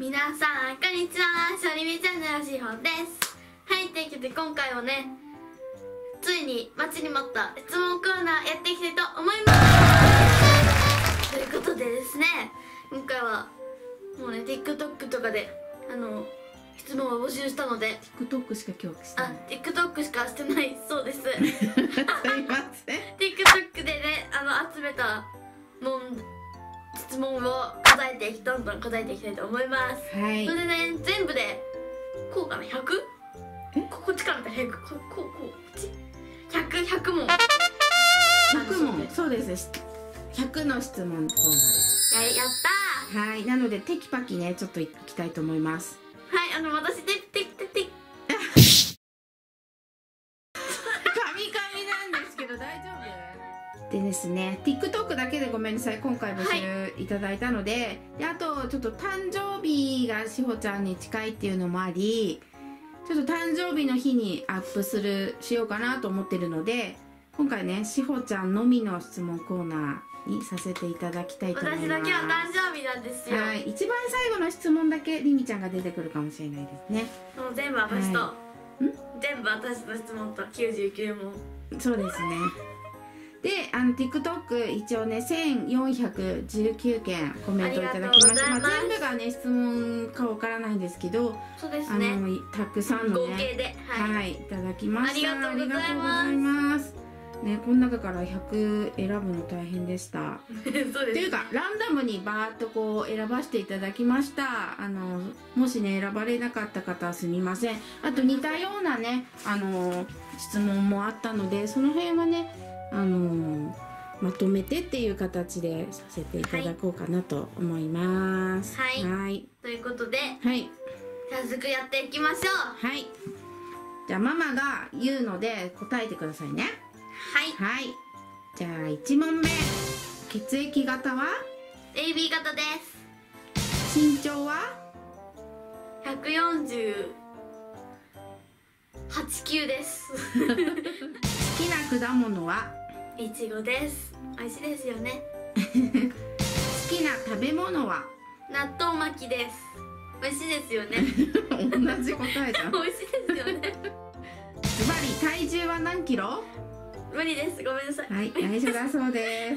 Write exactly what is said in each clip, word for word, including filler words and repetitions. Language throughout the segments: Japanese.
皆さんこんにちは、しょりみチャンネルのしほんです。はい、ということで今回もね、ついに待ちに待った質問コーナーやっていきたいと思います。ということでですね、今回はもうね TikTok とかであの質問を募集したので TikTok しか今日してない、あ、TikTok しかしてないそうです。すいません。TikTok でね、あの集めたもん質問を答えてどんどん答えていきたいと思います。はい、それでね、全部でこうかな、ひゃく？ こ, こっちかな、ひゃく、こうこうこっちひゃく、ひゃく問。ひゃく問、そうです。ひゃくの質問コーナーです。や, やったー。はい、なのでテキパキね、ちょっといきたいと思います。はい、あの私テキテキテキ。でですね、TikTok だけでごめんなさい、今回募集いただいたので、はい、であとちょっと誕生日がしほちゃんに近いっていうのもあり、ちょっと誕生日の日にアップするしようかなと思ってるので、今回ねしほちゃんのみの質問コーナーにさせていただきたいと思います。私だけは誕生日なんですよ。はい、一番最後の質問だけりみちゃんが出てくるかもしれないですね。もう全部私と、はい、ん全部私の質問ときゅうじゅうきゅう問。そうですね。で、あの TikTok 一応ねせんよんひゃくじゅうきゅう件コメントいただきました。まあ、全部がね質問かわからないんですけど、そうですね、あのたくさんのね合計で、はい、はい、いただきました。ありがとうございます。ね、この中からひゃく選ぶの大変でしたそうですというかランダムにバーッとこう選ばせていただきました。あのもしね選ばれなかった方はすみません。あと似たようなねあの質問もあったので、その辺はねあのー、まとめてっていう形でさせていただこうかなと思います。はい、はい、ということで、はい、早速やっていきましょう。はい、じゃあママが言うので答えてくださいね。はい、はい、じゃあいち問目、血液型は エービー 型です。身長はひゃくよんじゅうはちキロです。好きな果物はいちごです。美味しいですよね。好きな食べ物は納豆巻きです。美味しいですよね。同じ答えじゃん。美味しいですよね。ズバリ体重は何キロ？無理です、ごめんなさい。はい、内緒だそうです。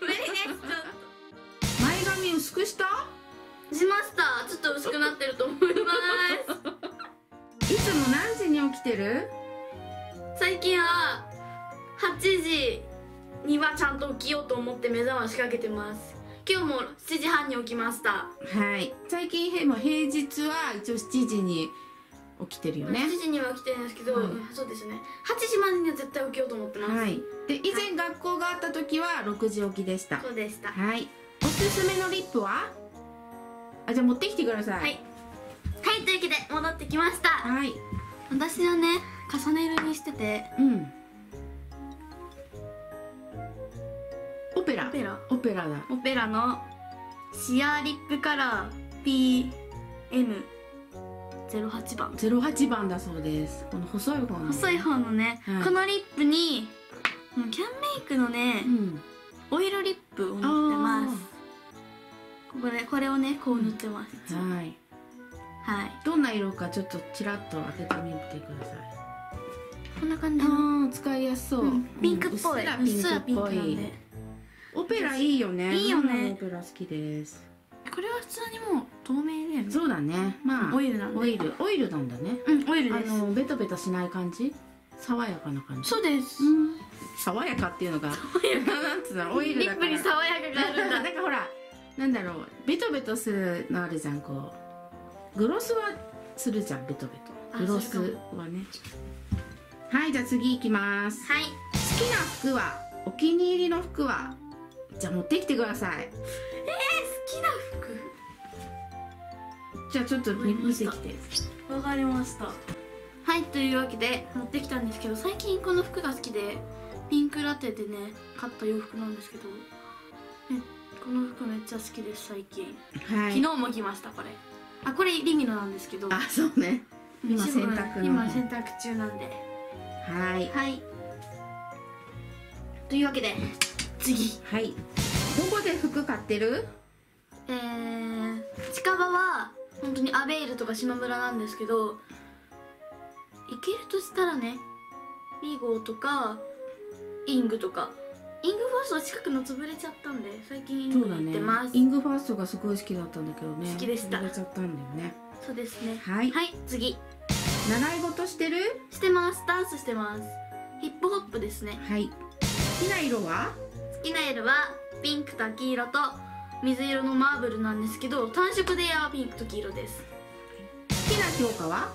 無理です。前髪薄くした？しました。ちょっと薄くなってると思います。いつも何時に起きてる？最近ははちじにはちゃんと起きようと思って目覚ましかけてます。今日もしちじはんに起きました。はい、最近平日は一応しちじに起きてるよね。しちじには起きてるんですけど、はい、そうですね、はちじまでには絶対起きようと思ってます。はい、で以前学校があった時はろくじ起きでした。そうでした。はい、おすすめのリップは？あ、じゃあ持ってきてください。はい、はい、というわけで戻ってきました。はい、私はね重ね色にしてて、うん、オペラ、オペラだ。オペラのシアーリップカラー ピーエムゼロはち 番。ゼロはち番だそうです。この細い方の、ね、細い方のね、はい、このリップにキャンメイクのね、うん、オイルリップを塗ってます。ここでこれをねこう塗ってます。うん、はい。はい。どんな色かちょっとちらっと当ててみてください。こんな感じの。使いやすそう。うん、ピンクっぽい。うっすらピンクなんで。オペラいいよね。いいよね。オペラ好きです。これは普通にもう透明だよね。そうだね。まあオイルなんで。オイル、オイルなんだね。うん、オイルです。あのベタベタしない感じ。爽やかな感じ。そうです。うん、爽やかっていうのが。爽やかなんつうの、オイルだから。リップに爽やかがあるんだ。なんかほら、なんだろう、ベトベトするのあるじゃん、こう。グロスはするじゃん、ベトベト。グロスはね。はい、じゃあ次いきます。はい。好きな服は、お気に入りの服は。じゃあ持ってきてください。えー、好きな服。じゃあちょっと見せてきて。わかりました。はい、というわけで持ってきたんですけど、最近この服が好きでピンクラテでね買った洋服なんですけど、ね、この服めっちゃ好きです最近。はい、昨日も着ましたこれ。あ、これリミノなんですけど。あ、そうね。今洗濯の。今洗濯中なんで。はい。はい。というわけで。次、はい、どこで服買ってる？えー、近場は本当にアベールとか島村なんですけど、行けるとしたらね、ミゴーとかイングとか、イングファーストは近くの潰れちゃったんで最近イング行ってます、ね、イングファーストがすごい好きだったんだけどね、好きでした、潰れちゃったんだよね。そうですね。はい、はい、次、習い事してる？してます。ダンスしてます。ヒップホップですね。はい。好きな色は？好きな色はピンクと黄色と水色のマーブルなんですけど、単色でやはピンクと黄色です。好きな教科は？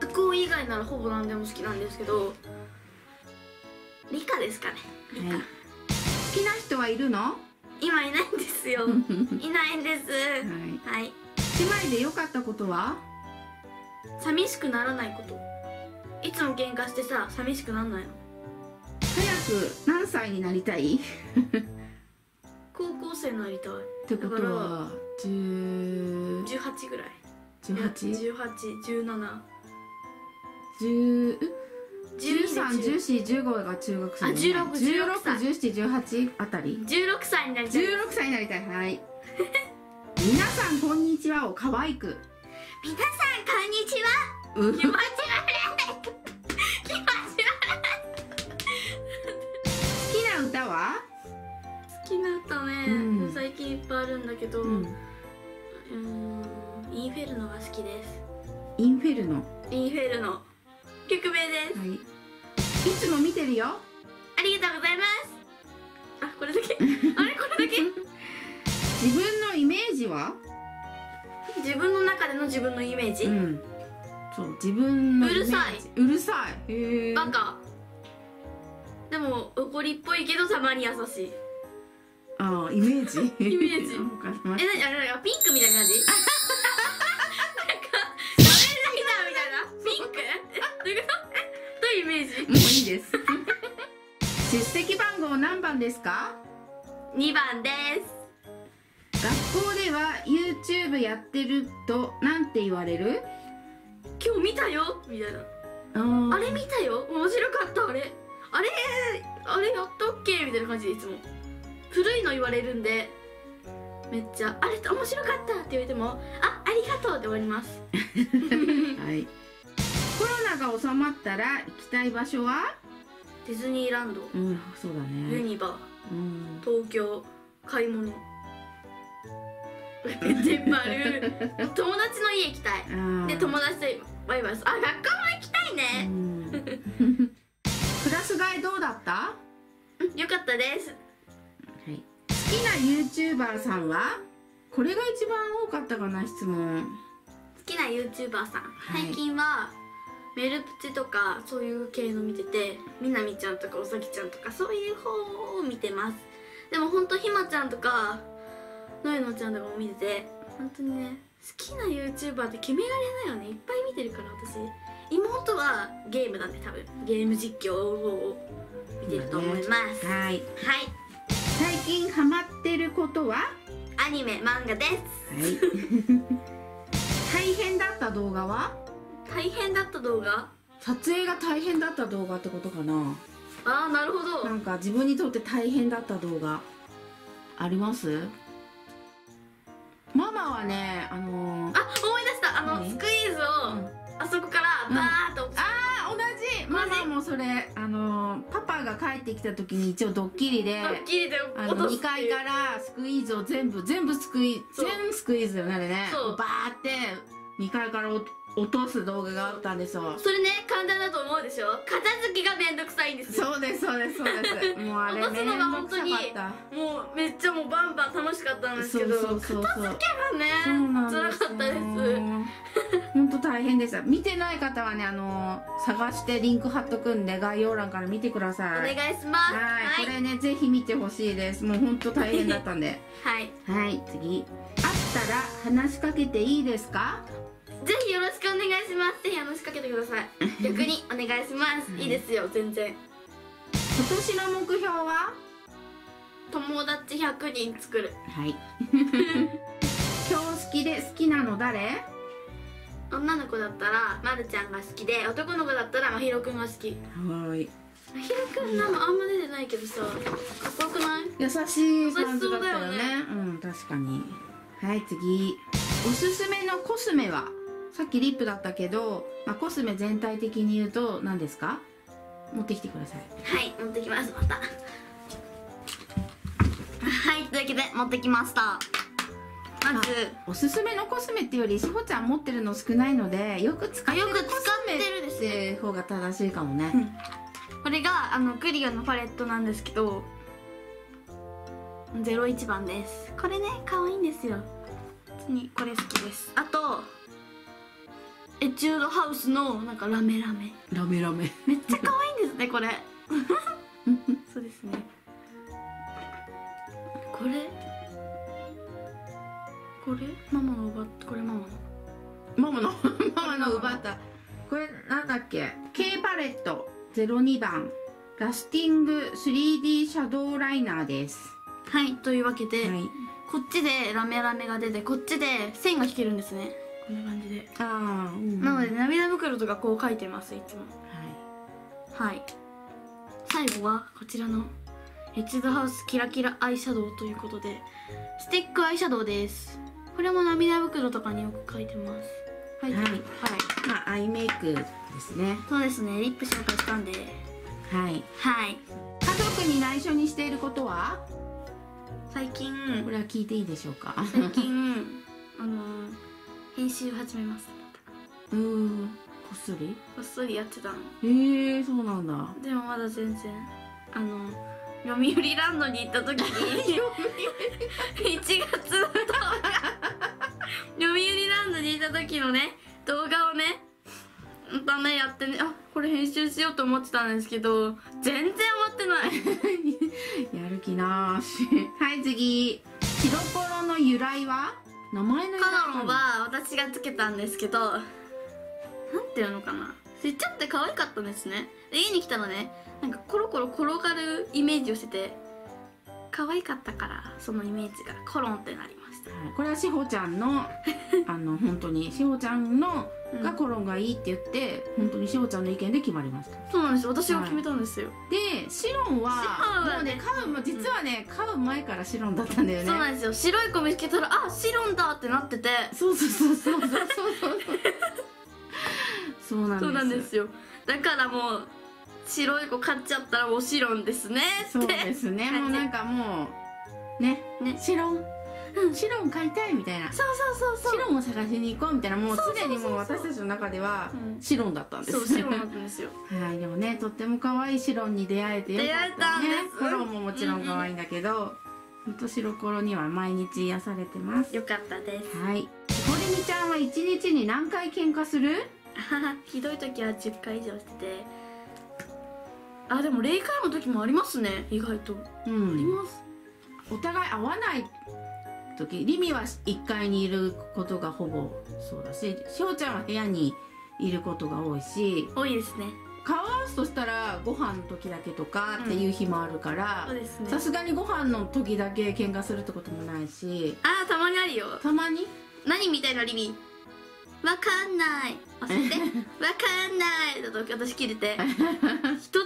学校以外ならほぼ何でも好きなんですけど、理科ですかね。理科、はい、好きな人はいるの？今いないんですよ。いないんです。はい、はい、姉妹で良かったことは？寂しくならないこと。いつも喧嘩してさ、寂しくなんないの。早く何歳になりたい？高校生になりたい。ってことはじゅうはちぐらい。 じゅうはち？ じゅうはち、じゅうなな、じゅうさん、じゅうよん、じゅうごが中学生。あ、じゅうろく、じゅうろく、じゅうなな、じゅうはちあたり。じゅうろくさいになりたい。じゅうろくさいになりたい。はい。皆さんこんにちはを可愛く。皆さんこんにちは。うん、気持ち悪い。気持ち悪い。好きな歌は？好きな歌ね、うん、最近いっぱいあるんだけど、うん、うーん、インフェルノが好きです。インフェルノ。インフェルノ、曲名です、はい、いつも見てるよ。ありがとうございます。あ、これだけ。あれ、これだけ。自分のイメージは？自分の中での自分のイメージ、うん、そう、自分のイメージ。うるさい。うるさい。バカ。でも怒りっぽいけどたまに優しい。ああ、イメージ。イメージ。え、なにあれ、ピンクみたいな感じ？なんかダメだみたいな。ピンク？どういうこと？どういうイメージ？もういいです。出席番号何番ですか？にばんです。学校では YouTube やってるとなんて言われる？今日見たよみたいな。あ, あれ見たよ、面白かった、あれあれあれやったっけみたいな感じでいつも古いの言われるんで、めっちゃあれ面白かったって言われても、あ、ありがとうって終わります。はい。コロナが収まったら行きたい場所は？ディズニーランド。うん、そうだね。ユニバー。うん、東京、買い物。めっちゃいっぱいある。友達の家行きたい。で、友達とバイバイする。あ、学校も行きたいね。クラス替えどうだった？よかったです。はい。好きなユーチューバーさんは？これが一番多かったかな、質問。好きなユーチューバーさん。はい、最近はメルプチとかそういう系の見てて、みなみちゃんとかおさきちゃんとかそういう方を見てます。でも本当ひまちゃんとか。のえのちゃんとかも見てて、本当にね、好きな YouTuber って決められないよね。いっぱい見てるから。私、妹はゲームなんで、多分ゲーム実況を見てると思います。はい、はい、最近ハマってることは？アニメ、漫画です。はい。大変だった動画は？大変だった動画、撮影が大変だった動画ってことかな。あー、なるほど。なんか自分にとって大変だった動画あります？ママはね、あのー、あ、思い出した。あのスクイーズをあそこからバーッと、うん、ああ、同じ。ママもそれ、あのー、パパが帰ってきた時に一応ドッキリで、ドッキリであのにかいからスクイーズを全部全部スクイ全スクイーズだよね。そう、バーってにかいから落とす動画があったんですよ。それね、簡単だと思うでしょ。片付けがめんどくさいんですよ。そうですそうですそうです。もうあれめんどくさかった。もうめっちゃもうバンバン楽しかったんですけど、片付けがね、辛かったです。本当大変でした。見てない方はね、あの探してリンク貼っとくんで概要欄から見てください。お願いします。はい、これね、ぜひ見てほしいです。もう本当大変だったんで。はいはい、次。会ったら話しかけていいですか？ぜひよろしくお願いします。ぜひ話しかけてください。逆にお願いします。いいですよ、全然。今年の目標は？友達ひゃくにん作る。はい。今日好きで好きなの誰？女の子だったらまるちゃんが好きで、男の子だったらまひろくんが好き。はい、まひろくんなのあんま出てないけどさ、かっこよくない？優しい感じだったよね。うん、確かに。はい、次。おすすめのコスメは、さっきリップだったけど、まあ、コスメ全体的に言うと何ですか？持ってきてください。はい、持ってきます。またはい、というわけで持ってきました。まずおすすめのコスメっていうより、しほちゃん持ってるの少ないので、よく使ってるコスメって方が正しいかもね、うん、これがあのクリオのパレットなんですけど、ゼロいちばんです。これね、可愛いんですよ。普通にこれ好きです。あとエチュードハウスのなんかラメラメラメラメめっちゃ可愛いんですね、これそうですね、これこれママの奪った、これママのママのママの奪った、これなんだっけ、 K パレットゼロにばんラスティング スリーディー シャドーライナーです。はい、というわけで、はい、こっちでラメラメが出て、こっちで線が引けるんですね、こんな感じで。ああ、うん、なので涙袋とかこう描いてます、いつも。はい、はい、最後はこちらのエチュードハウスキラキラアイシャドウということで、スティックアイシャドウです。これも涙袋とかによく描いてます。はい、はい、はい、まあアイメイクですね。そうですね、リップ紹介したんで。はいはい、家族に内緒にしていることは、最近これは聞いていいでしょうか。最近あのー練習を始めます。うーん、こっそりこっそりやってたの。へえ、そうなんだ。でもまだ全然、あの読売ランドに行った時にいちがつの動画読売ランドに行った時のね、動画をね、またねやってね、あ、これ編集しようと思ってたんですけど、全然終わってないやる気なしはい、次、「ひどころの由来は？」名前の由来は私がつけたんですけど、なんていうのかな、ちっちゃくて可愛かったんですね。で、家に来たらね、なんかコロコロ転がるイメージをしてて、可愛かったから、そのイメージがコロンってなりました。これはしほちゃんのあの本当にしほちゃんのがコロンがいいって言って、うん、本当にしほちゃんの意見で決まりました。そうなんです、私が決めたんですよ、はい、でシロンはもうね、買うも実はね、買う前からシロンだったんだよね。そうなんですよ、白い子見つけたら、あ、シロンだってなってて、そうそうそうそうそうそうそうそうなんですよ。だからもう白い子買っちゃったら、もうシロンですねって。そうですね、もうなんかもうね、ね、シロン、うん、シロン買いたいみたいな、そうそうそうそう、シロンを探しに行こうみたいな、もうすでにもう私たちの中ではシロンだったんです。そう、シロンだったんですよはい、でもね、とっても可愛いシロンに出会えてよかったね。コロンももちろん可愛いんだけど、ほんと白コロには毎日癒されてます。よかったです。はい、ほりみちゃんは一日に何回喧嘩する？ひどい時はじゅっかい以上してて、あ、でも霊界の時もありますね、意外と。うん、あります。お互い会わない時、リミはいっかいにいることがほぼそうだし、しほちゃんは部屋にいることが多いし、多いですね。顔合わすとしたらご飯の時だけとかっていう日もあるから、さすがにご飯の時だけ喧嘩するってこともないし。あー、たまにあるよ。たまに何みたいな、リミわかんない忘れてわかんないだと私切れて一つぐ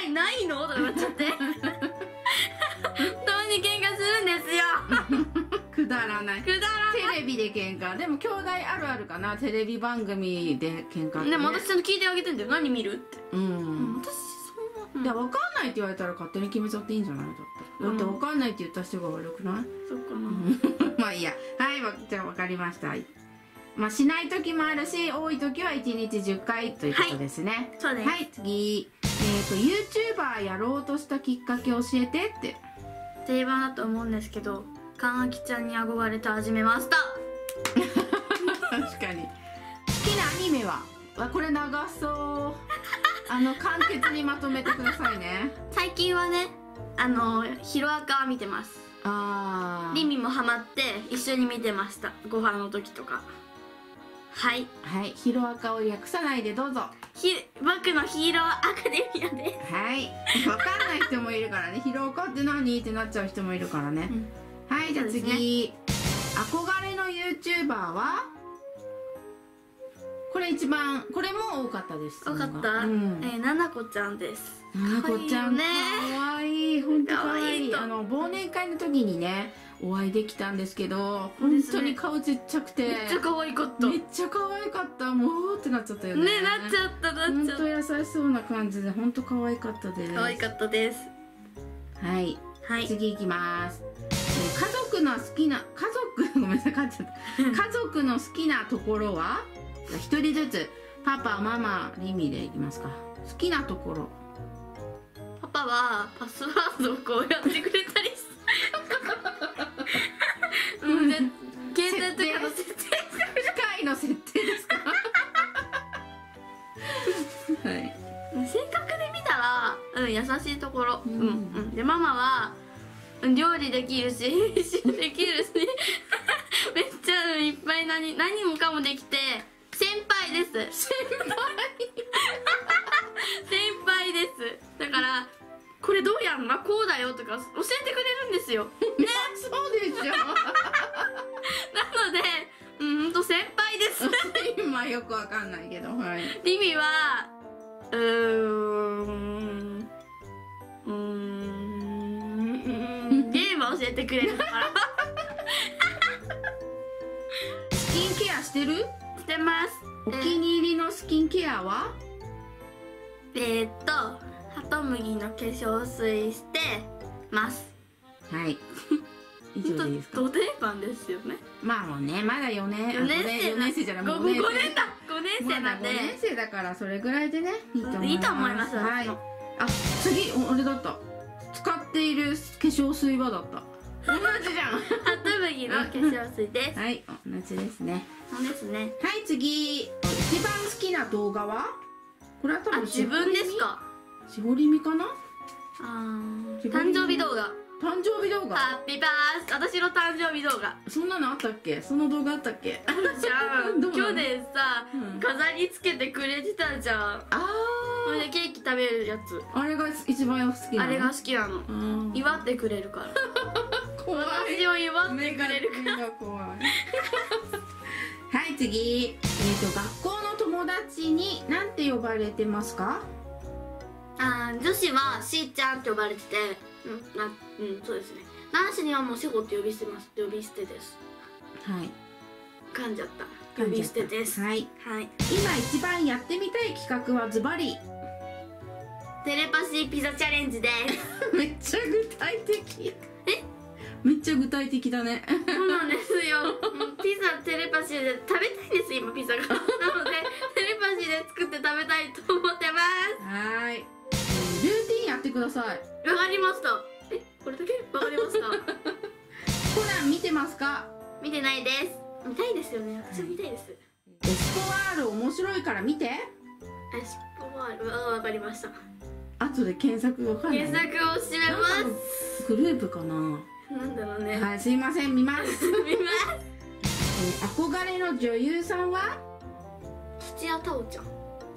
らいないのとなっちゃって本当に喧嘩するんですよくだらないくだらない。テレビで喧嘩、でも兄弟あるあるかな、テレビ番組で喧嘩、ね、でも私ちゃんと聞いてあげてんだよ、何見るって。うん、私そんな、うん、分かんないって言われたら勝手に決めちゃっていいんじゃない？だって、うん、だって分かんないって言った人が悪くない？そっかなまあいいや、はい、じゃあ分かりました。まあしない時もあるし、多い時はいちにちじゅっかいということですね。はい、そうです。はい、次、えっと ユーチューバー やろうとしたきっかけ教えてって。定番だと思うんですけど、かんあきちゃんに憧れて始めました確かに。好きなアニメは？わ、これ長そうあの簡潔にまとめてくださいね最近はね、あのヒロアカ見てます。ああ、リミもハマって一緒に見てました、ご飯の時とか。はい、はい、ヒロアカを訳さないでどうぞ。ひ、僕のヒーローアカデミアです。はい、分かんない人もいるからねヒロアカって何ってなっちゃう人もいるからね、うん、はい、じゃあ次、ね、憧れの ユーチューバー は？これ一番、これも多かったです。多かった、うん、えー、ななこちゃんです。ななこちゃん、かわいい、ほんとかわいい。あの忘年会の時にね、お会いできたんですけど、本当に顔ちっちゃくてめっちゃ可愛かった、めっちゃ可愛かった、もうってなっちゃったよね。ね、なっちゃったなっちゃった。本当優しそうな感じで本当可愛かったです。可愛かったです。はい、はい、次いきます。家族の好きな家族ごめんなさい、勝っちゃった。家族の好きなところは一人ずつ、パパ、ママ、リミでいきますか。好きなところ、パパはパスワードをこうやってくれたりして携帯とかの設定、機械の設定ですか。はい、性格で見たら、うん、優しいところ、うんうん、でママは料理できるし編集できるしめっちゃいっぱい何何もかもできて先輩です。先輩先輩です。だからこれどうやんの、こうだよとか教えてくれるんですよね。そうでしょなのでうんと先輩です今よくわかんないけど、はい、リミはうーんうーんゲーム教えてくれるからスキンケアしてる？してます。お気に入りのスキンケアは？えっとハトムギの化粧水してます。はい以上でいいですか。ド定番ですよね。まあもうね、まだよねんよねん生じゃない、もうごねんだ、ごねん生なんで、ごねん生だからそれぐらいでね、いいと思います。いいと思います。はい。あ、次あれだった、使っている化粧水はだった、同じじゃん。ハトムギの化粧水です。はい、同じですね。そうですね。はい、次、一番好きな動画は？これは多分自分ですか、しほりみかな。あ、誕生日動画、誕生日動画、ハッピーバース、私の誕生日動画、そんなのあったっけ、その動画あったっけ。あるじゃん、去年さ、うん、飾りつけてくれてたじゃん。ああ、それでケーキ食べるやつ、あれが一番好きなの。あれが好きなの、祝ってくれるから怖い、私を祝ってくれるからはい、次、えっと学校の友達になんて呼ばれてますか。あ、女子はしーちゃんって呼ばれてて、うん、な、うん、そうですね。男子にはもうシェコって呼び捨てます。呼び捨てです。はい。噛んじゃった。呼び捨てです。はい。はい。今一番やってみたい企画はズバリ。テレパシーピザチャレンジです。めっちゃ具体的。え？めっちゃ具体的だね。そうなんですよ。ピザテレパシーで食べたいんです。今ピザが。なのでテレパシーで作って食べたいと思ってます。はい。ルーティンやってください。わかりました。え、これだけわかりましたコナン見てますか。見てないです。見たいですよね、私も見たいです。エスポワール面白いから見て。エスポワール、あ、わかりました。後で検索わかんない、検索をします。グループかな、なんだろうね。はい、すいません、見ます見ます、えー、憧れの女優さんは土屋太鳳ちゃん。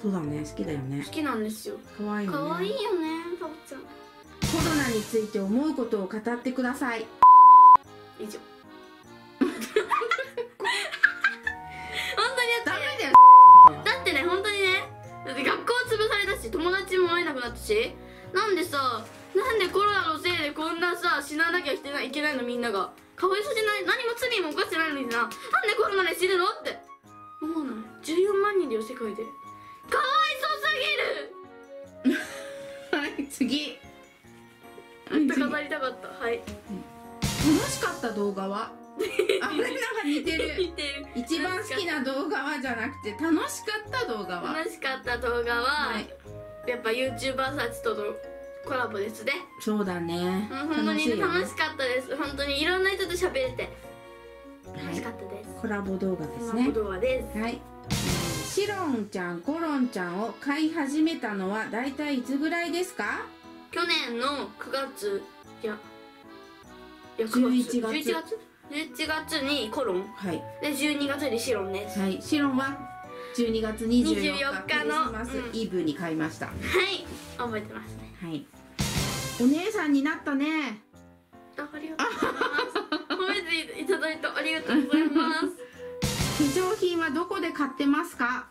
そうだね、好きだよね。好きなんですよ。可愛いよね。可愛いよね、タオちゃん。コロナについて思うことを語ってください。以上。本当にダメだよ。だってね、本当にね、だって学校潰されたし、友達も会えなくなったし、なんでさ、なんでコロナのせいでこんなさ死ななきゃいけないのみんなが。かわいそうじゃない？何も罪も犯してないのにな。なんでコロナで死ぬのって思うのよ。じゅうよんまんにんだよ、世界で。かわいそうすぎるはい、次、めっちゃ語りたかった。はい、楽しかった動画はあれ、なんか似てる似てる。一番好きな動画はじゃなくて、楽しかった動画は。楽しかった動画は、はい、やっぱ YouTuber たちとのコラボですね。そうだね、本当に楽しかったです。本当にいろんな人と喋れて楽しかったです、はい、コラボ動画ですね。コラボ動画です。はい、シロンちゃん、コロンちゃんを飼い始めたのはだいたいいつぐらいですか？去年のくがつ、いや、いやくがつ、じゅういちがつ、じゅういちがつにコロン、はい、でじゅうにがつにシロンです。はい、シロンはじゅうにがつにじゅうよっか、クリスマスイブに飼いました。はい、覚えてますね。はい。お姉さんになったね。あ、ありがとうございます。褒めていただいてありがとうございます。化粧品はどこで買ってますか？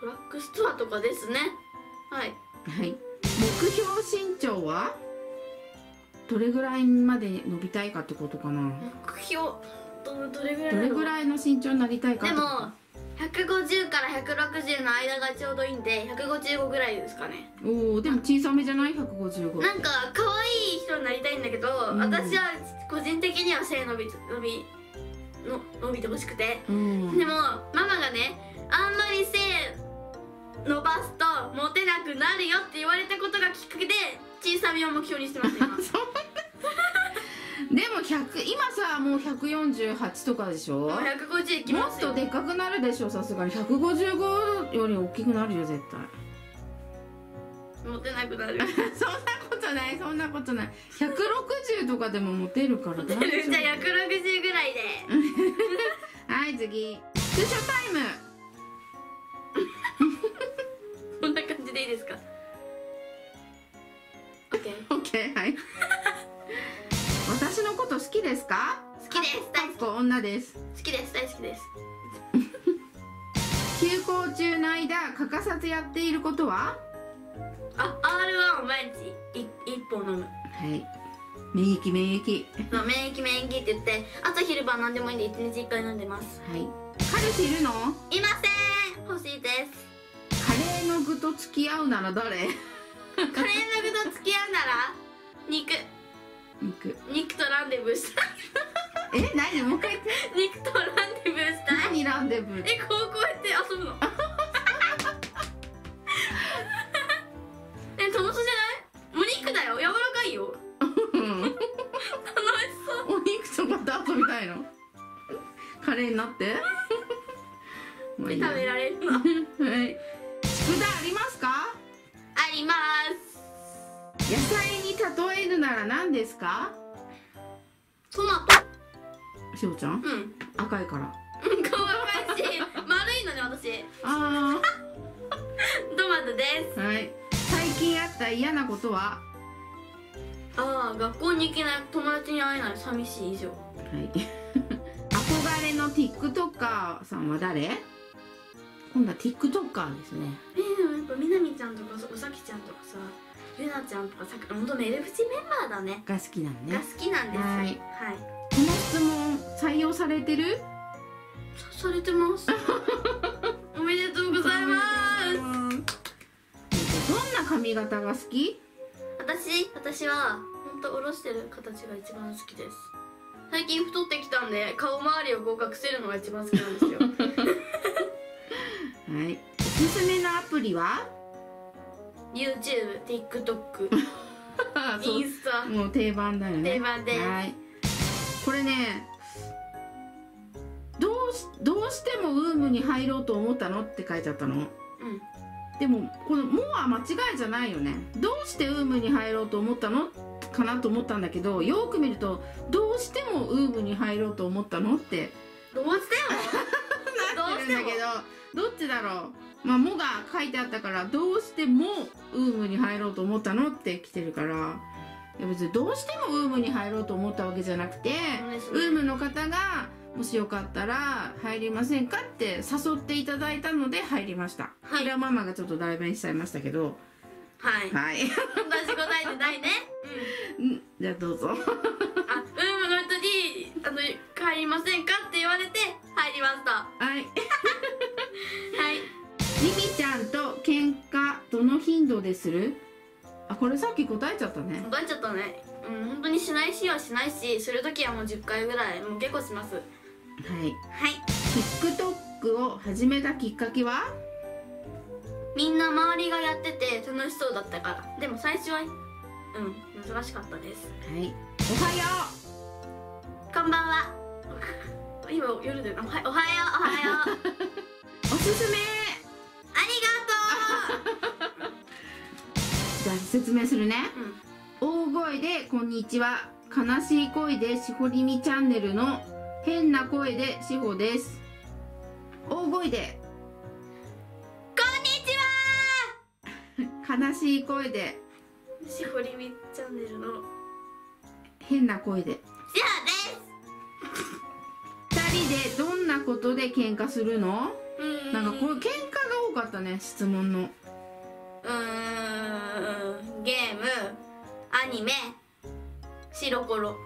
ドラッグストアとかですね。はい。はい。目標身長は？どれぐらいまで伸びたいかってことかな。目標ど、どれぐらい、どれぐらいの身長になりたいかってことか。でもひゃくごじゅうからひゃくろくじゅうの間がちょうどいいんで、ひゃくごじゅうごぐらいですかね。おお、でも小さめじゃないひゃくごじゅうご。なんか可愛い人になりたいんだけど、うん、私は個人的には背伸び伸びの伸びてほしくて、うん、でもママがね、あんまり背伸ばすとモテなくなるよって言われたことがきっかけで小さめを目標にしてます今。でもひゃく、今さもうひゃくよんじゅうはちとかでしょ。もうひゃくごじゅういきますよ。もっとでっかくなるでしょ、さすがに。ひゃくごじゅうごより大きくなるよ絶対。モテなくなる。そんなことない、そんなことない。ひゃくろくじゅうとかでもモテるから大丈夫。じゃあひゃくろくじゅうぐらいで。はい、次スクショタイム。こんな感じでいいですか。 OK OK。 はい。私のこと好きですか？好きです。大好き。女です。好きです。大好きです。休校中の間、欠かさずやっていることは？あ、アールワン を毎日い一本飲む。はい。免疫免疫。まあ、免疫免疫って言って、朝昼晩なんでもいいんで一日一回飲んでます。はい。彼氏いるの？いません。欲しいです。カレーの具と付き合うなら誰？カレーの具と付き合うなら肉。肉、肉とランデブーしたい。え、何、もう一回言って。肉とランデブーしたい。何ランデブー？え、高校行って遊ぶの。え、楽しいじゃない？お肉だよ、柔らかいよ。楽しそう。お肉とまた遊びたいの？カレーになって？食べられるの。はい。宿題ありますか？あります。野菜に例えるなら何ですか？トマト。しおちゃん？うん。赤いから。うん、かわいいし、丸いのね私。ああ。トマトです。はい。最近あった嫌なことは？ああ、学校に行けない、友達に会えない、寂しい以上。はい。憧れの TikToker さんは誰？今度は TikToker ですね。えー、でもやっぱみなみちゃんとかさ、おさきちゃんとかさ。ゆなちゃんとかさ、本当メルフチメンバーだね。が好きなんね。が好きなんです。はい。はい。この質問採用されてる？されてます。おめでとうございます。どんな髪型が好き？私、私は本当下ろしてる形が一番好きです。最近太ってきたんで、顔周りを合格するのが一番好きなんですよ。はい。おすすめのアプリは？YouTube、TikTok、インスタ、もう定番だよね。定番です。はい。これね、どうしどうしてもウームに入ろうと思ったのって書いちゃったの。うん。でもこのもうは間違いじゃないよね。どうしてウームに入ろうと思ったのかなと思ったんだけど、よーく見るとどうしてもウームに入ろうと思ったのってどうしてもなってるんだけど、どっちだろう。まあ、もが書いてあったから、どうしてもウームに入ろうと思ったのって来てるから、いや別にどうしてもウームに入ろうと思ったわけじゃなくて、ウームの方が、もしよかったら入りませんかって誘っていただいたので入りました。はい。これはママがちょっと代弁しちゃいましたけど。はい。はい。私答えてないね。うん。じゃあどうぞ。あ、ウームの人に、あの、入りませんかって言われて入りました。はい。ミミちゃんと喧嘩どの頻度でする？あ、これさっき答えちゃったね。答えちゃったね。うん、本当にしないしはしないし、するときはもうじゅっかいぐらい、もう結構します。はい。はい。TikTok を始めたきっかけは？みんな周りがやってて楽しそうだったから。でも最初は、うん、難しかったです。はい。おはよう。こんばんは。今夜で、おはよう、おはよう。おすすめ。じゃあ説明するね、うん、大声で「こんにちは」「悲しい声でしほりみチャンネル」の「変な声でしほ」です。大声で「こんにちは」悲しい声でしほりみチャンネルの「変な声でしほ」です。ふたりでどんなことで喧嘩するの？なんかこう喧嘩が多かったね、質問の。うーん、ゲーム、アニメ、白コロ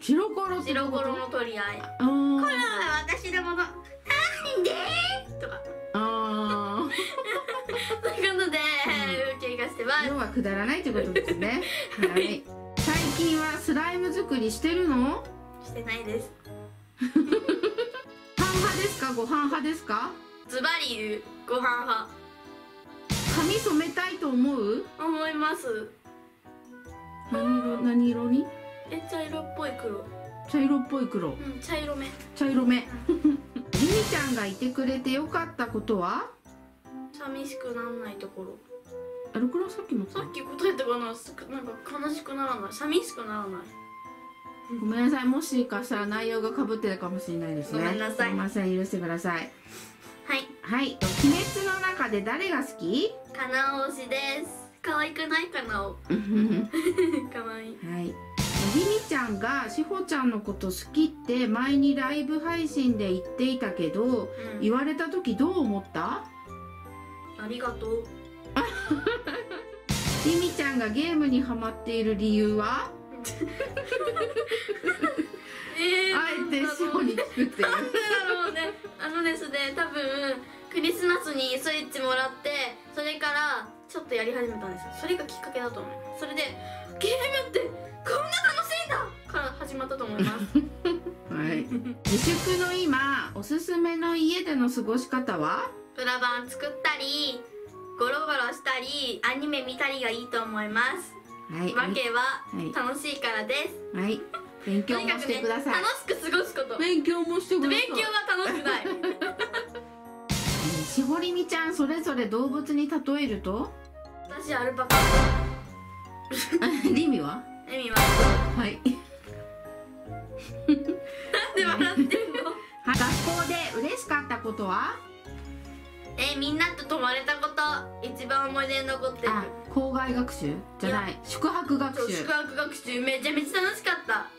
白コロ白コロの取り合い、コロは私のものなんでとかあということで喧嘩してます。要はくだらないということですね。はい、最近はスライム作りしてるの？してないです。半派ですかご飯派ですか？ズバリ言うご飯派。髪染めたいと思う？思います。何色、何色に？え、茶色っぽい黒。茶色っぽい黒。うん、茶色め。茶色め。りみちゃんがいてくれてよかったことは？寂しくならないところ。あれこれさっきも。さっき答えたかな、なんか悲しくならない、寂しくならない。ごめんなさい、もしかしたら内容が被ってるかもしれないですね。ごめんなさい。すみません、許してください。はい。はい。鬼滅の中で誰が好き？カナオ推しです。可愛くないかなお。可愛い。はい。りみちゃんがしほちゃんのこと好きって前にライブ配信で言っていたけど、うん、言われた時どう思った？ありがとう。りみちゃんがゲームにハマっている理由は？えー、あえてしほに聞くっていう。なんでだろうね。あのですね、多分クリスマスにスイッチもらってそれからちょっとやり始めたんですよ。それがきっかけだと思います。それでゲームってこんな楽しいんだから始まったと思います。はい。自粛の今おすすめの家での過ごし方は？プラバン作ったりゴロゴロしたりアニメ見たりがいいと思います。はい、わけは楽しいからです。はい、勉強もしてください。とにかくね、楽しく過ごすこと。勉強もしてください。勉強は楽しくない。しほりみちゃん、それぞれ動物に例えると？私アルパカ。りみは？りみは。はい。なんで笑ってんの？学校で嬉しかったことは？え、みんなと泊まれたこと、一番思い出に残ってる。あ、校外学習じゃない、宿泊学習。宿泊学習めちゃめちゃ楽しかった。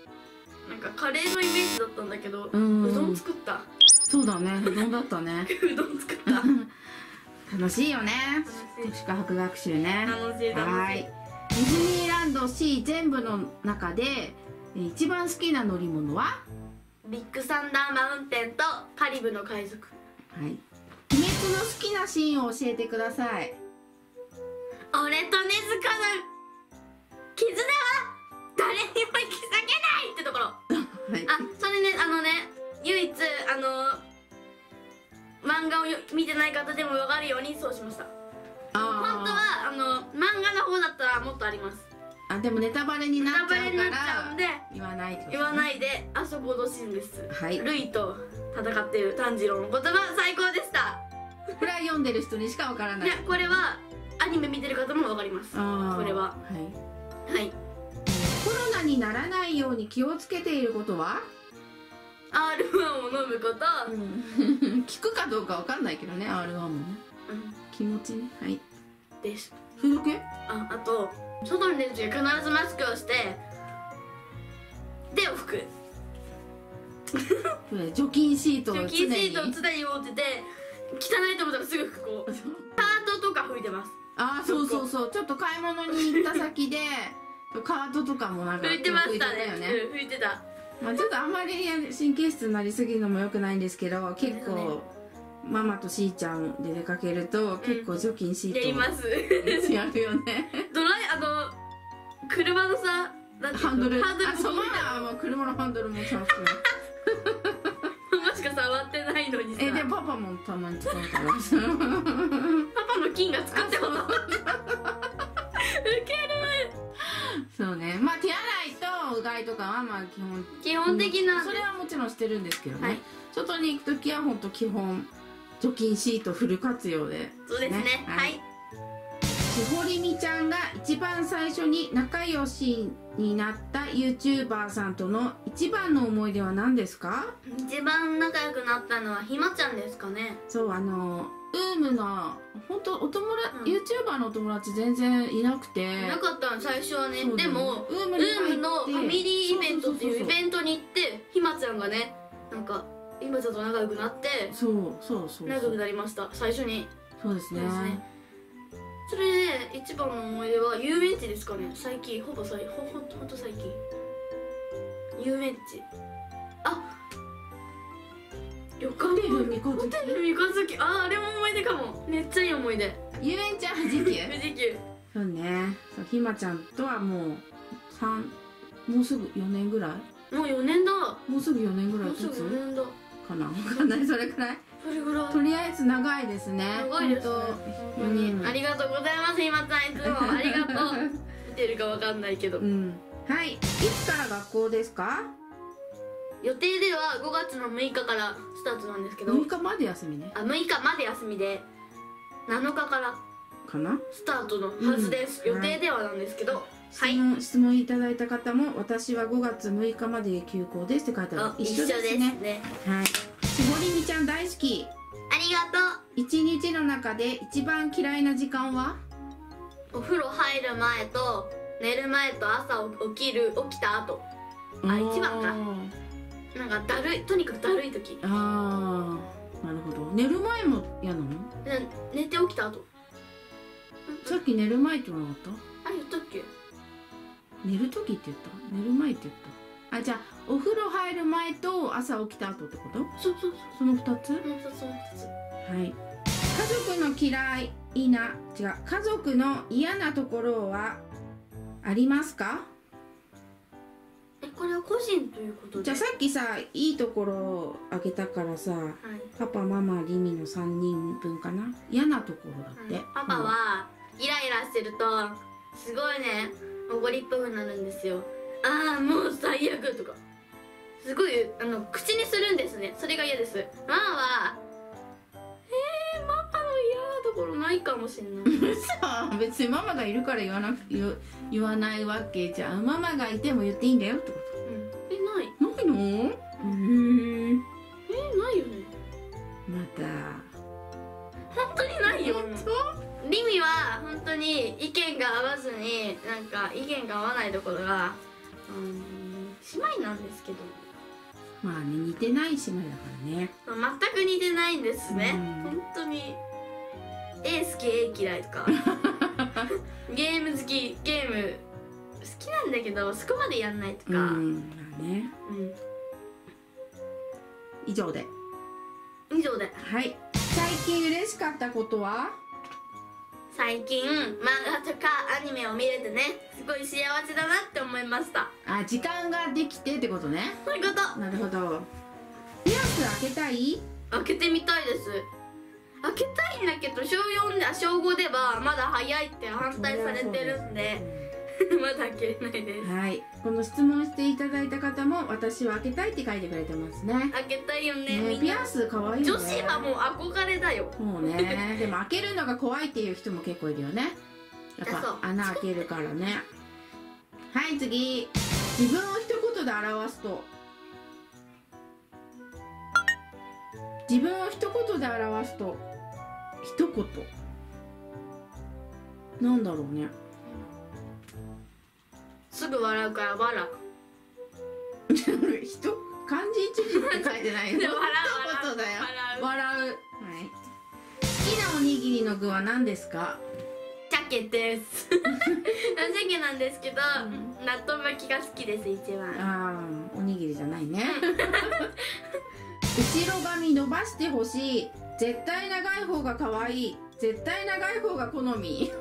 なんかカレーのイメージだったんだけど、うどん作った。そうだね、うどんだったね。うどん作った。楽しいよね。宿泊学習ね。楽しい。はい。ディズニーランド シー 全部の中で一番好きな乗り物は？ビッグサンダーマウンテンとカリブの海賊。はい。鬼滅の好きなシーンを教えてください。俺と禰豆子の絆は誰にも引き裂けないってところ。はい、あ、それね、あのね、唯一あの漫画を見てない方でも分かるようにそうしました。本当はあの漫画の方だったらもっとあります。あ、でもネタバレになっちゃうから言わないで。言わないで。あそこのシーンです。はい。ルイと戦っている炭治郎の言葉最高でした。これは読んでる人にしか分からない。いや、これはアニメ見てる方も分かります。これは。はい。はい。コロナにならないように気をつけていることは？アールワン を飲むこと。うん、聞くかどうかわかんないけどね、アールワン もね、うん、気持ちね。はいです。それだけ？あ、あと外に出る時は必ずマスクをして手を拭く。除菌シートを常に除菌シートを常に持ってて、汚いと思ったらすぐ拭く。こうカートとか拭いてます。ああ、そうそうそう。ちょっと買い物に行った先でカートとかもなんか拭いてましたね。拭いてた。まあちょっとあんまり神経質になりすぎるのも良くないんですけど、結構ママとしーちゃんで出かけると結構除菌シートやります。やるよね。ドライ、あの車のさ、ハンドル、ハンドル、あ、そう、ママは車のハンドルもちゃんと。ママしか触ってないのにさ。え、でパパもたまに使うから。パパの菌が使っても。ウケる。そうね。まあ手洗いと。うがいとかはまあ基本基本的な、それはもちろんしてるんですけどね。外に行くときは本当基本除菌シートフル活用で。そうですね。はい。しほりみちゃんが一番最初に仲良しになったユーチューバーさんとの一番の思い出は何ですか？一番仲良くなったのはひまちゃんですかね。そう、あのウームの本当お友達、ユーチューバーのお友達全然いなくて、いなかったの最初はね。でもウームのファミリーイベントっていうイベントに行って、ひまちゃんがね、なんかひまちゃんと仲良くなって、そうそうそう、仲良くなりました最初に。そうですね。それで一番の思い出は遊園地ですかね。最近ほぼ最ほほほんと最近。遊園地、あ、旅館ホテル三日月、ホテル三日月、あ、あれも思い出かも。めっちゃいい思い出。遊園地は富士急、富士急。そうね、そう、ひまちゃんとはもう三、もうすぐよねんぐらい、もうよねんだ、もうすぐよねんぐらい経つ、もうすぐよねんだかな、わかんない、それくらい、それぐらい、とりあえず長いですね、長いですね、本当に、うん、ありがとうございます、ひまちゃん、いつもありがとう。見てるかわかんないけど、うん、はい、いつから学校ですか？予定ではごがつのむいかからスタートなんですけど、むいかまで休みね、あ、むいかまで休みでなのかからかなスタートのはずです、うん、予定ではなんですけど、はい、質問、質問いただいた方も「私はごがつむいかまで休校です」って書いてある。一緒ですね。はい、しぼりみちゃん大好き、ありがとう。一日の中で一番嫌いな時間は？お風呂入る前と寝る前と朝起きる起きた後、あ、一番かなんかだるい、とにかくだるい時。ああ、なるほど。寝る前も嫌なの？寝て起きた後。さっき寝る前って言わなかった？あ、言ったっけ？寝る時って言った？寝る前って言った。あ、じゃあお風呂入る前と朝起きた後ってこと？そうそうそう。その二つ？うん、そうそうそう。はい。家族の嫌い、いいな、違う。家族の嫌なところはありますか？え、これは個人ということで、じゃあさっきさ、いいところをあげたからさ、はい、パパママリミのさんにんぶんかな、嫌なところだって、はい、パパはイライラしてるとすごいね、怒りっぽくなるんですよ。ああ、もう最悪とかすごいあの口にするんですね。それが嫌です。ママはえー、ママの嫌なところないかもしれない。別にママがいるから言わなくて、言わないわけじゃん。ママがいても言っていいんだよってこと。うん、え、ないないの？へえ、ないよね。また本当にないよ。リミは本当に意見が合わずに、なんか意見が合わないところが、うん、姉妹なんですけど、まあね、似てない姉妹だからね。全く似てないんですね、本当に。A 好き A 嫌いとかゲーム好きゲーム好きなんだけどそこまでやんないとか、うん、ね、うん、以上で以上ではい。最近嬉しかったことは？最近漫画とかアニメを見れてね、すごい幸せだなって思いました。あ、時間ができてってことね。そういうこと。なるほど。ピアス開けたい？開けてみたいです。開けたいんだけどしょうよんでしょうごではまだ早いって反対されてるんでまだ開けないです。はい、この質問していただいた方も私は開けたいって書いてくれてますね。開けたいよね。みんなピアス可愛いよね。女子はもう憧れだよ。もうね、でも開けるのが怖いっていう人も結構いるよね。やっぱ穴開けるからね。はい、次。自分を一言で表すと、自分を一言で表すと一言なんだろうね。すぐ笑うから笑う。人漢字一字って書いてないよ。一言だよ。笑う。笑う。はい。好きなおにぎりの具は何ですか？鮭です。鮭なんですけど、うん、納豆巻きが好きです一番。ああ、おにぎりじゃないね。後ろ髪伸ばしてほしい。絶対長い方が可愛い。絶対長い方が好み。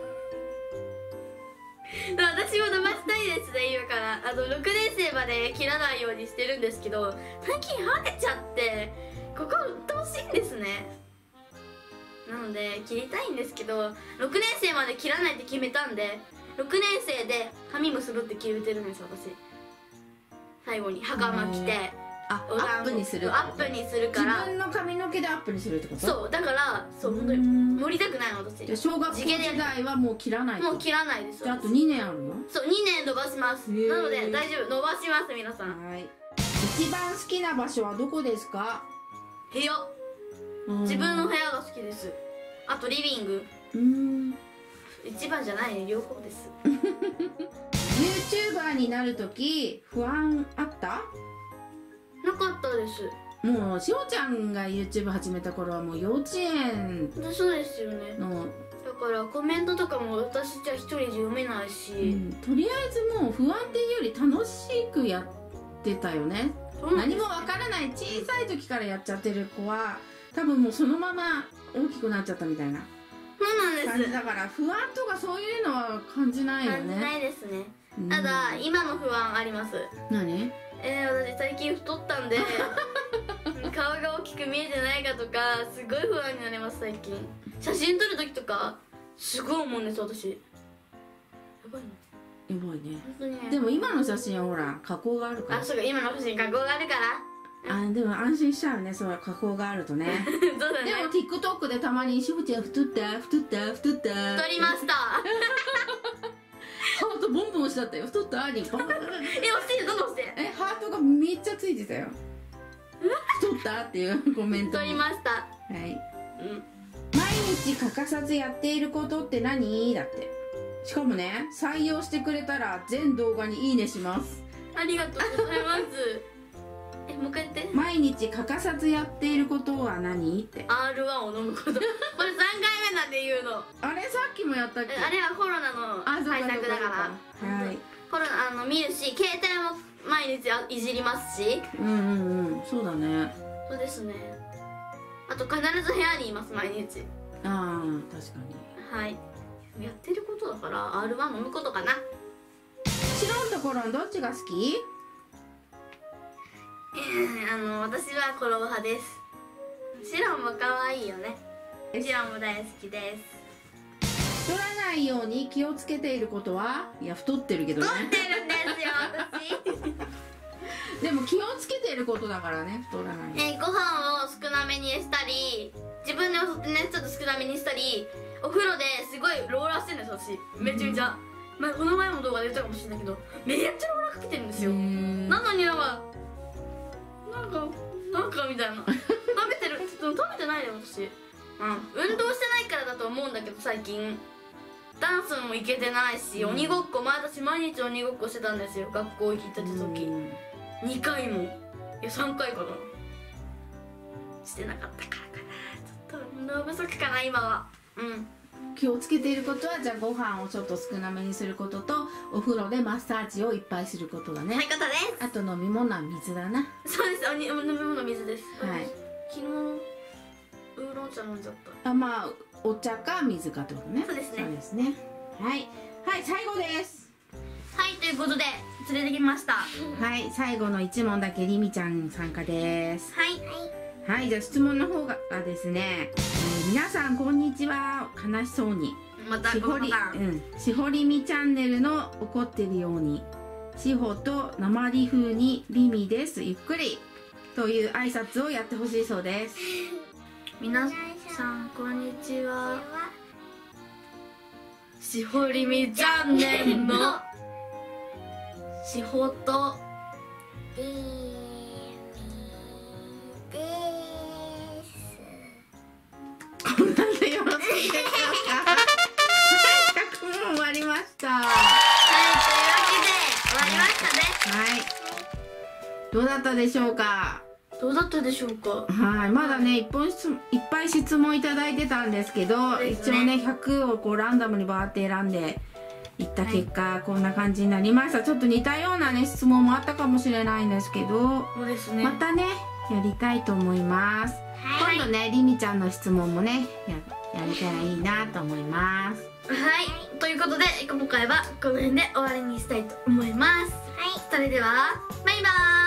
私も伸ばしたいですね、今から。あのろくねんせいまで切らないようにしてるんですけど、最近はげちゃってここうっとうしいんですね。なので切りたいんですけど、ろくねんせいまで切らないって決めたんで、ろくねんせいで髪結ぶって決めてるんです。私最後に袴着てアップにする、アップにするから、自分の髪の毛でアップにするってこと。そうだから、そう、本当に盛りたくないの私。小学校時代はもう切らない。もう切らないです。じゃああとにねんあるの？そう、にねん伸ばします。なので大丈夫、伸ばします皆さん。はい。一番好きな場所はどこですか？部屋、自分の部屋が好きです。あとリビング。うーん、一番じゃないね、両方です。 YouTuber になるとき不安あった？なかったです。もうしおちゃんが YouTube 始めた頃はもう幼稚園の。そうですよね。だからコメントとかも私じゃ一人で読めないし、うん、とりあえずもう不安っていうより楽しくやっってたよね。何もわからない小さい時からやっちゃってる子は多分もうそのまま大きくなっちゃったみたいな感じだから、不安とかそういうのは感じないよね。感じないですね。ただ今の不安あります。何？えー、私最近太ったんで顔が大きく見えてないかとかすごい不安になります。最近写真撮る時とかすごい思うんです私。やばいね。やばいね。本当に。でも今の写真はほら加工があるから。あ、そうか、今の写真加工があるから。あ、でも安心しちゃうね、そう加工があるとね。そうだね。でも TikTok でたまに「しぶちゃん太った太った太った」太りましたハートボンボン押しちゃったよ。太ったアニバカえ、押してる、どんどん押して。え、ハートがめっちゃついてたよ太ったっていうコメント。太りました。はい、うん、毎日欠かさずやっていることって何だって。しかもね、採用してくれたら全動画にいいねします。ありがとうございますえ、もう一回言って。毎日欠かさずやっていることは何って。 アールワン を飲むこと。これさんかいめなんで言うの。あれさっきもやったっけ。あれはコロナの対策だから。はい、コロナあの見るし、携帯も毎日いじりますし。うんうんうん、そうだね。そうですね。あと必ず部屋にいます毎日。ああ、確かに。はい、やってることだから アールワン 飲むことかな。白いところどっちが好き？えー、あの私はコロ派です。白も可愛いよね。白も大好きです。太らないように気をつけていることは。いや、太ってるけどね。太ってるんですよ私でも気をつけていることだからね、太らない。えー、ご飯を少なめにしたり、自分でお酒ねちょっと少なめにしたり、お風呂ですごいローラーしてるんです私めちゃめちゃ、うん、まあ、この前も動画で言ったかもしれないけどめっちゃローラーかけてるんですよ。なのになんかなんかなんかみたいな食べてる食べてないよ私、うん、運動してないからだと思うんだけど最近ダンスも行けてないし、うん、鬼ごっこ、まあ、私毎日鬼ごっこしてたんですよ学校行った時。にかいも、いやさんかいかな、してなかったからかな。ちょっと運動不足かな今は。うん、気をつけていることは、じゃあご飯をちょっと少なめにすることと、お風呂でマッサージをいっぱいすることだね。はい、ことです。あと飲み物は水だな。そうです、おに飲み物は水です。はい、昨日ウーロン茶飲んじゃった。あ、まあお茶か水かってことね。そうですね、そうですね。はいはい、最後です。はい、ということで連れてきましたはい、最後のいちもんだけりみちゃん参加です。はいはい、はい、じゃあ質問の方がですね、皆さんこんにちは。悲しそうに。またしほり、うん、しほりみチャンネルの怒ってるように、しほとなまり風にりみです。ゆっくりという挨拶をやってほしいそうです。皆さんこんにちは。しほりみチャンネルのしほとりみです。なんでよろしいでしょうか。企画も終わりました。はい、というわけで終わりましたね。はい。どうだったでしょうか。どうだったでしょうか。はい、まだね、いっぱい質問、いっぱい質問いただいてたんですけど、ね、一応ね、ひゃくをこうランダムにバーって選んでいった結果、はい、こんな感じになりました。ちょっと似たようなね質問もあったかもしれないんですけど、そうですね、またねやりたいと思います。今度ね、りみちゃんの質問もね や, やれたらいいなと思います。はい、ということで今回はこの辺で終わりにしたいと思います。はい、それではバイバーイ。